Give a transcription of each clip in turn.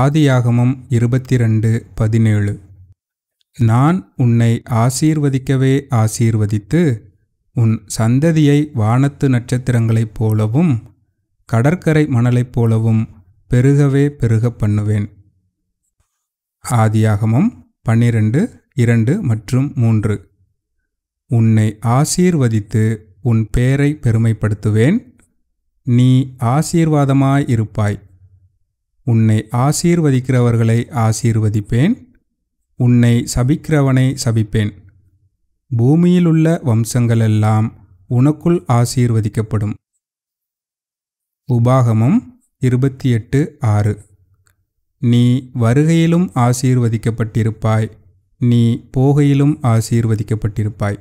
ஆதியாகமம் 22:17 நான் உன்னை ஆசீர்வதிக்கவே ஆசீர்வதித்து உன் சந்ததியை வானத்து நட்சத்திரங்களைப் போலவும் கடற்கரை மணலைப் போலவும் பெருகவே பெருகப் பண்ணுவேன். ஆதியாகமம் 12:2-3 உன்னை ஆசீர்வதித்து உன் பேரை பெருமைப்படுத்துவேன். நீ ஆசீர்வாதமாயிருப்பாய். உன்னை ஆசீர்வதிக்கிறவர்களை ஆசீர்வதிப்பேன். உன்னை சபிக்கிறவனை சபிப்பேன். பூமியிலுள்ள வம்சங்களெல்லாம் உனக்குள் ஆசீர்வதிக்கப்படும். உபாகமம் 28:6 நீ வருகையிலும் ஆசீர்வதிக்கப்பட்டிருப்பாய். நீ போகையிலும் ஆசீர்வதிக்கப்பட்டிருப்பாய்.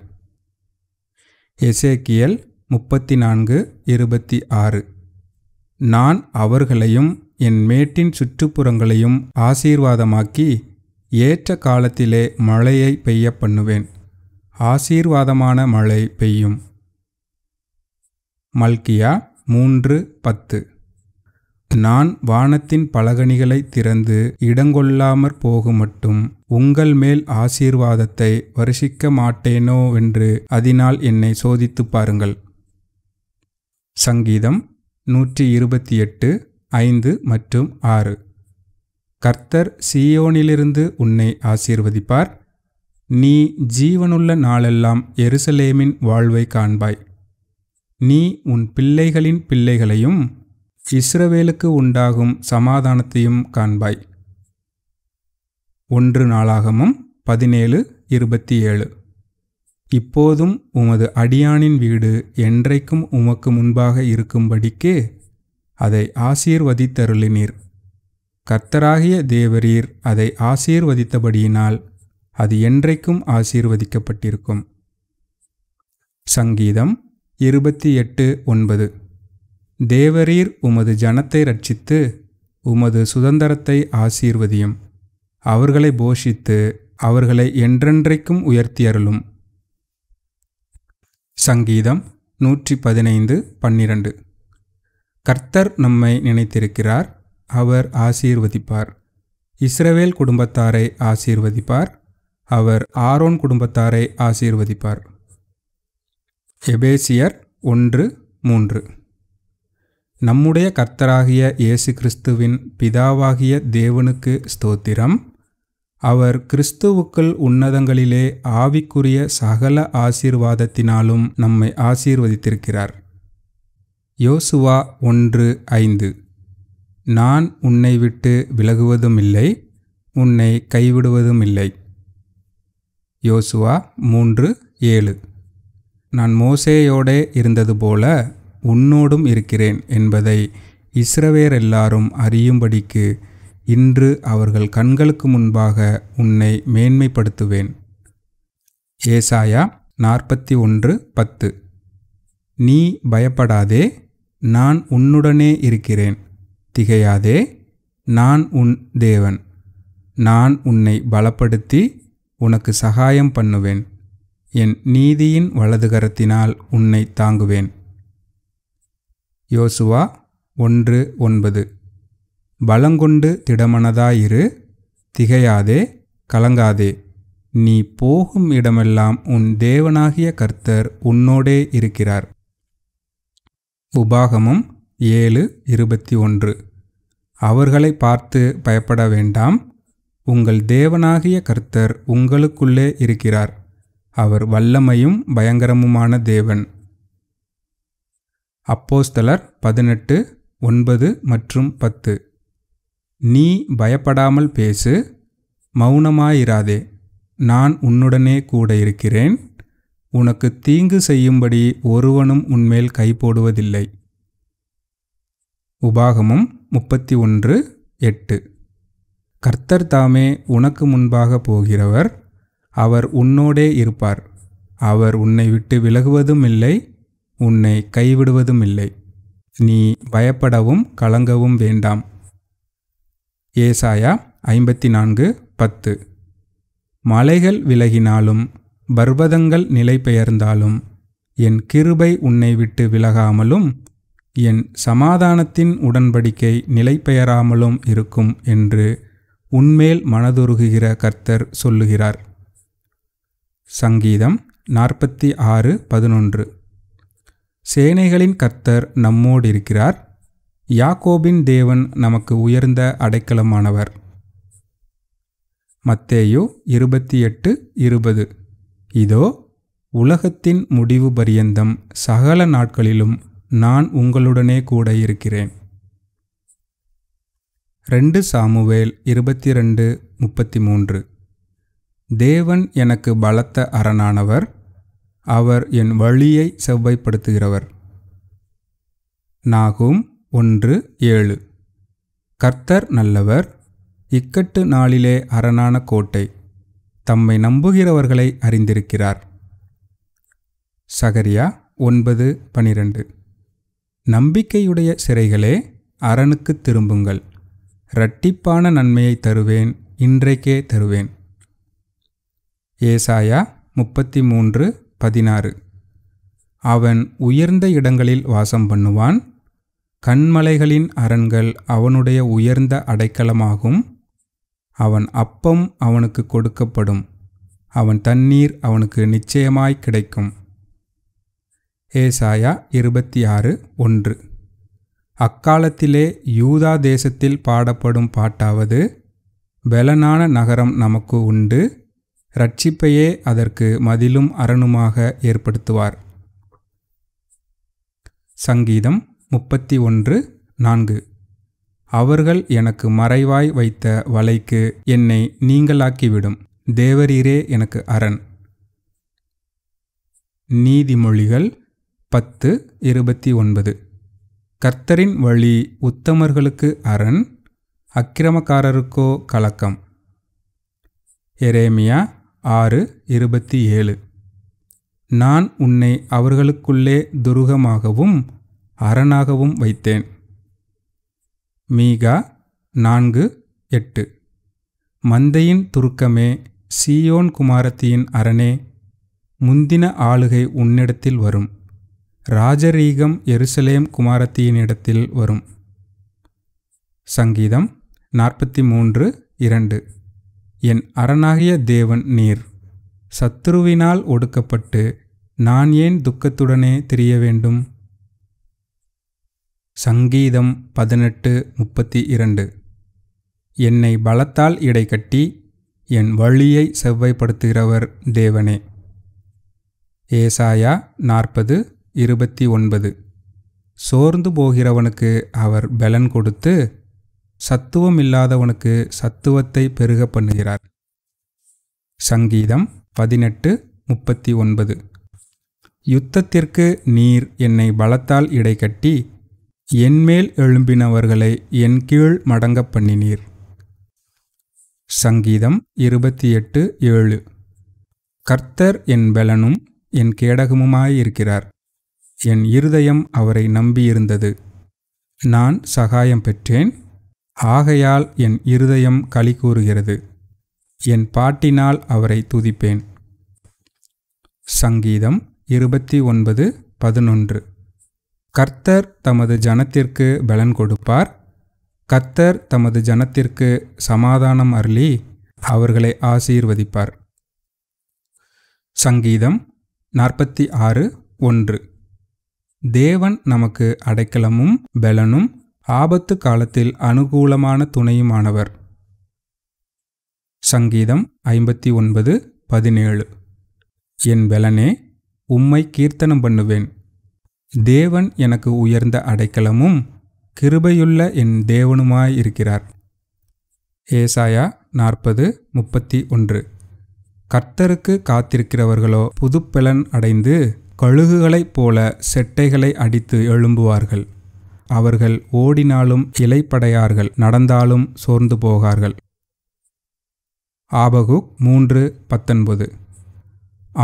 எசேக்கியல் 34:26 நான் அவர்களையும் என் மேட்டின் சுற்றுப்புறங்களையும் ஆசீர்வாதமாக்கி ஏற்ற காலத்திலே மழையை பெய்ய பண்ணுவேன். ஆசீர்வாதமான மழை பெய்யும். மல்கியா 3:10 நான் வானத்தின் பலகணிகளை திறந்து இடங்கொள்ளாமற் போகுமட்டும் உங்கள் மேல் ஆசீர்வாதத்தை வருஷிக்க மாட்டேனோவென்று அதனால் என்னை சோதித்து பாருங்கள். சங்கீதம் 128:5-6 கர்த்தர் சீயோனிலிருந்து உன்னை ஆசீர்வதிப்பார். நீ ஜீவனுள்ள நாளெல்லாம் எருசலேமின் வாழ்வை காண்பாய். நீ உன் பிள்ளைகளின் பிள்ளைகளையும் இஸ்ரவேலுக்கு உண்டாகும் சமாதானத்தையும் காண்பாய். 1 நாளாகமம் 17:27 இப்போதும் உமது அடியானின் வீடு என்றைக்கும் உமக்கு முன்பாக இருக்கும்படிக்கு அதை ஆசீர்வதித்தருளினீர். கர்த்தராகிய தேவரீர் அதை ஆசீர்வதித்தபடியினால் அது என்றைக்கும் ஆசீர்வதிக்கப்பட்டிருக்கும். சங்கீதம் 28:9 தேவரீர் உமது ஜனத்தை ரட்சித்து உமது சுதந்தரத்தை ஆசீர்வதியும். அவர்களை போஷித்து அவர்களை என்றென்றைக்கும் உயர்த்தியருளும். சங்கீதம் 115:12 கர்த்தர் நம்மை நினைத்திருக்கிறார். அவர் ஆசீர்வதிப்பார். இஸ்ரவேல் குடும்பத்தாரை ஆசீர்வதிப்பார். அவர் ஆரோன் குடும்பத்தாரை ஆசீர்வதிப்பார். எபேசியர் 1:3 நம்முடைய கர்த்தராகிய இயேசு கிறிஸ்துவின் பிதாவாகிய தேவனுக்கு ஸ்தோத்திரம். அவர் கிறிஸ்துவுக்குள் உன்னதங்களிலே ஆவிக்குரிய சகல ஆசீர்வாதத்தினாலும் நம்மை ஆசீர்வதித்திருக்கிறார். யோசுவா 1:5 நான் உன்னை விட்டு விலகுவதும் இல்லை, உன்னை கைவிடுவதும் இல்லை. யோசுவா 3:7 நான் மோசேயோடே இருந்தது போல உன்னோடும் இருக்கிறேன் என்பதை இஸ்ரவேல் எல்லாரும் அறியும்படிக்கு இன்று அவர்கள் கண்களுக்கு முன்பாக உன்னை மேன்மைப்படுத்துவேன். ஏசாயா 41:10 நீ பயப்படாதே, நான் உன்னுடனே இருக்கிறேன். திகையாதே, நான் உன் தேவன். நான் உன்னை பலப்படுத்தி உனக்கு சகாயம் பண்ணுவேன். என் நீதியின் வலதுகரத்தினால் உன்னை தாங்குவேன். யோசுவா 1:9 பலங்கொண்டு திடமனதாயிரு, திகையாதே, கலங்காதே. நீ போகும் இடமெல்லாம் உன் தேவனாகிய கர்த்தர் உன்னோடே இருக்கிறார். உபாகமம் 7:21 அவர்களை பார்த்து பயப்பட வேண்டாம். உங்கள் தேவனாகிய கர்த்தர் உங்களுக்குள்ளே இருக்கிறார். அவர் வல்லமையும் பயங்கரமுமான தேவன். அப்போஸ்தலர் 18:9-10 நீ பயப்படாமல் பேசு, மௌனமாயிராதே. நான் உன்னுடனே கூட இருக்கிறேன். உனக்கு தீங்கு செய்யும்படி ஒருவனும் உன்மேல் கை போடுவதில்லை. உபாகமம் 31:8 கர்த்தர் தாமே உனக்கு முன்பாக போகிறவர். அவர் உன்னோடே இருப்பார். அவர் உன்னை விட்டு விலகுவதும் இல்லை, உன்னை கைவிடுவதும் இல்லை. நீ பயப்படவும் கலங்கவும் வேண்டாம். ஏசாயா 54:10 மலைகள் விலகினாலும் பர்வதங்கள் நிலை பெயர்ந்தாலும் என் கிருபை உன்னை விட்டு விலகாமலும் என் சமாதானத்தின் உடன்படிக்கை நிலைபெயராமலும் இருக்கும் என்று உன்மேல் மனதுருகுகிற கர்த்தர் சொல்லுகிறார். சங்கீதம் 46:11. சேனைகளின் கர்த்தர் நம்மோடு இருக்கிறார். யாக்கோபின் தேவன் நமக்கு உயர்ந்த அடைக்கலமானவர். மத்தேயு 28:20. இதோ, உலகத்தின் முடிவு பரியந்தம் சகல நாட்களிலும் நான் உங்களுடனே கூட இருக்கிறேன். 2 சாமுவேல் 22:33. தேவன் எனக்கு பலத்த அரணானவர், அவர் என் வழியை செவ்வாய்ப்படுத்துகிறவர். நாகூம் 1:7. கர்த்தர் நல்லவர், இக்கட்டு நாளிலே அரணான கோட்டை, தம்மை நம்புகிறவர்களை அறிந்திருக்கிறார். சகரியா 9:12. நம்பிக்கையுடைய சிறைகளே, அரணுக்கு திரும்புங்கள், இரட்டிப்பான நன்மையை தருவேன், இன்றைக்கே தருவேன். ஏசாயா 33:16. அவன் உயர்ந்த இடங்களில் வாசம் பண்ணுவான், கண்மலைகளின் அரண்கள் அவனுடைய உயர்ந்த அடைக்கலமாகும். அவன் அப்பம் அவனுக்கு கொடுக்கப்படும், அவன் தண்ணீர் அவனுக்கு நிச்சயமாய் கிடைக்கும். ஏசாயா 26:1. அக்காலத்திலே யூதா தேசத்தில் பாடப்படும் பாட்டாவது, பலனான நகரம் நமக்கு உண்டு, இரட்சிப்பையே அதற்கு மதிலும் அரணுமாக ஏற்படுத்துவார். சங்கீதம் 31:4. அவர்கள் எனக்கு மறைவாய் வைத்த வலைக்கு என்னை நீங்களாக்கிவிடும், தேவரீரே எனக்கு அரண். நீதிமொழிகள் 10:29. கர்த்தரின் வழி உத்தமர்களுக்கு அரண், அக்கிரமக்காரருக்கோ கலக்கம். எரேமியா 6:27. நான் உன்னை அவர்களுக்குள்ளே துருகமாகவும் அரணாகவும் வைத்தேன். மீகா 4:8. மந்தையின் துருக்கமே, சீயோன் குமாரத்தியின் அரணே, முந்தின ஆளுகை உன்னிடத்தில் வரும், ராஜரீகம் எருசலேம் குமாரத்தியினிடத்தில் வரும். சங்கீதம் 43:2. என் அரணாகிய தேவன் நீர், சத்துருவினால் ஒடுக்கப்பட்டு நான் ஏன் துக்கத்துடனே திரிய வேண்டும்? சங்கீதம் 18:32. என்னை பலத்தால் இடைக்கட்டி என் வழியை செவ்வாய்ப்படுத்துகிறவர் தேவனே. ஏசாயா 40:29. சோர்ந்து போகிறவனுக்கு அவர் பலன் கொடுத்து, சத்துவம் இல்லாதவனுக்கு சத்துவத்தை பெருக பண்ணுகிறார். சங்கீதம் 18:39. யுத்தத்திற்கு நீர் என்னை பலத்தால் இடைக்கட்டி என்மேல் எழும்பினவர்களை என் கீழ் மடங்க பண்ணினீர். சங்கீதம் 28:7. கர்த்தர் என் பலனும் என் கேடகமுமாயிருக்கிறார், என் இருதயம் அவரை நம்பியிருந்தது. நான் சகாயம் பெற்றேன், ஆகையால் என் இருதயம் களி கூறுகிறது, என் பாட்டினால் அவரை துதிப்பேன். சங்கீதம் 29:11. கர்த்தர் தமது ஜனத்திற்கு பலன் கொடுப்பார், கர்த்தர் தமது ஜனத்திற்கு சமாதானம் அருளி அவர்களை ஆசீர்வதிப்பார். சங்கீதம் 46:1. தேவன் நமக்கு அடைக்கலமும் பலனும், ஆபத்து காலத்தில் அனுகூலமான துணையுமானவர். சங்கீதம் 59:17. என் பலனே, உம்மை கீர்த்தனம் பண்ணுவேன், தேவன் எனக்கு உயர்ந்த அடைக்கலமும் கிருபையுள்ள என் தேவனுமாயிருக்கிறார். ஏசாயா 40:31. கர்த்தருக்கு காத்திருக்கிறவர்களோ புதுப்பெலன் அடைந்து கழுகுகளைப் போல செட்டைகளை அடித்து எழும்புவார்கள். அவர்கள் ஓடினாலும் இளைப்படையார்கள், நடந்தாலும் சோர்ந்து போகார்கள். ஆபகுக் 3:19.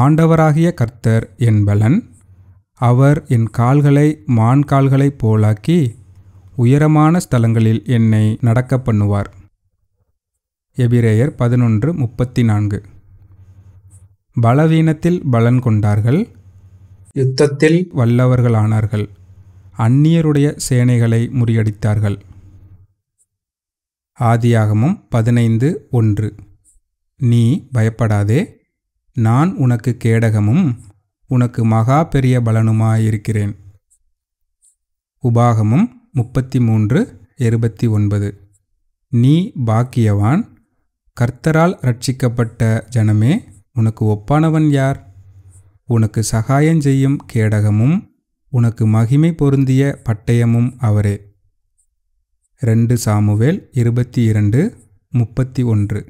ஆண்டவராகிய கர்த்தர் என் பலன், அவர் என் கால்களை மான்கால்களைப் போலாக்கி உயரமான ஸ்தலங்களில் என்னை நடக்க பண்ணுவார். எபிரேயர் 11:34. பலவீனத்தில் பலன் கொண்டார்கள், யுத்தத்தில் வல்லவர்களானார்கள், அந்நியருடைய சேனைகளை முறியடித்தார்கள். ஆதியாகமம் 15:1. நீ பயப்படாதே, நான் உனக்கு கேடகமும் உனக்கு மகா பெரிய பலனுமாயிருக்கிறேன். உபாகமம் 33:29. நீ பாக்கியவான், கர்த்தரால் ரட்சிக்கப்பட்ட ஜனமே, உனக்கு ஒப்பானவன் யார்? உனக்கு சகாயம் செய்யும் கேடகமும் உனக்கு மகிமை பொருந்திய பட்டயமும் அவரே. 2 சாமுவேல் 22:31.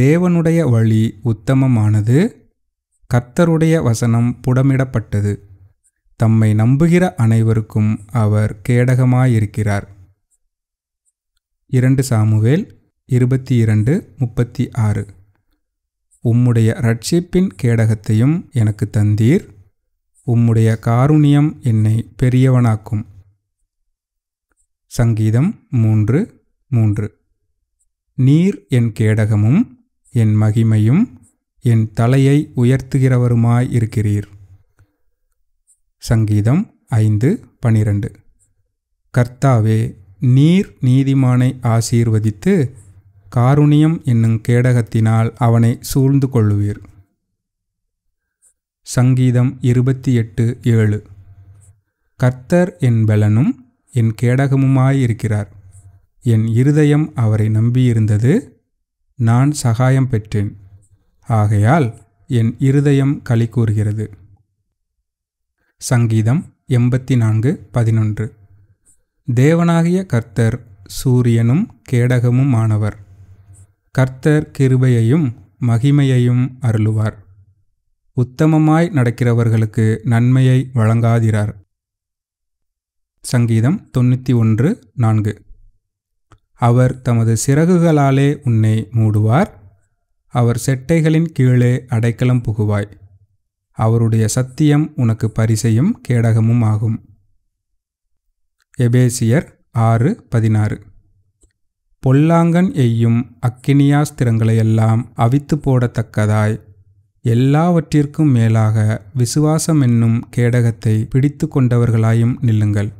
தேவனுடைய வழி உத்தமமானது, கர்த்தருடைய வசனம் புடமிடப்பட்டது. தம்மை நம்புகிற அனைவருக்கும் அவர் கேடகமாயிருக்கிறார். 2 சாமுவேல் 22:36. உம்முடைய ரட்சிப்பின் கேடகத்தையும் எனக்கு தந்தீர், உம்முடைய காருண்யம் என்னை பெரியவனாக்கும். சங்கீதம் 3:3. நீர் என் கேடகமும் என் மகிமையும் என் தலையை உயர்த்துகிறவருமாயிருக்கிறீர். சங்கீதம் 5:12. கர்த்தாவே, நீர் நீதிமானை ஆசீர்வதித்து காருண்யம் என்னும் கேடகத்தினால் அவனை சூழ்ந்து கொள்ளுவீர். சங்கீதம் 28:7. கர்த்தர் என் பலனும் என் கேடகமுமாயிருக்கிறார். என் இருதயம் அவரை நம்பியிருந்தது, நான் சகாயம் பெற்றேன். ஆகையால் என் இருதயம் களி கூறுகிறது. சங்கீதம் 84:11. தேவனாகிய கர்த்தர் சூரியனும் கேடகமும் ஆனவர். கர்த்தர் கிருபையையும் மகிமையையும் அருளுவார். உத்தமமாய் நடக்கிறவர்களுக்கு நன்மையை வழங்காதிரார். சங்கீதம் 91:4. அவர் தமது சிறகுகளாலே உன்னை மூடுவார், அவர் செட்டைகளின் கீழே அடைக்கலம் புகுவாய். அவருடைய சத்தியம் உனக்கு பரிசையும் கேடகமும் ஆகும். எபேசியர் 6:16. பொல்லாங்கன் எய்யும் அக்கினியாஸ்திரங்களையெல்லாம் அவித்து போடத்தக்கதாய் எல்லாவற்றிற்கும் மேலாக விசுவாசம் என்னும் கேடகத்தை பிடித்து கொண்டவர்களாயும் நில்லுங்கள்.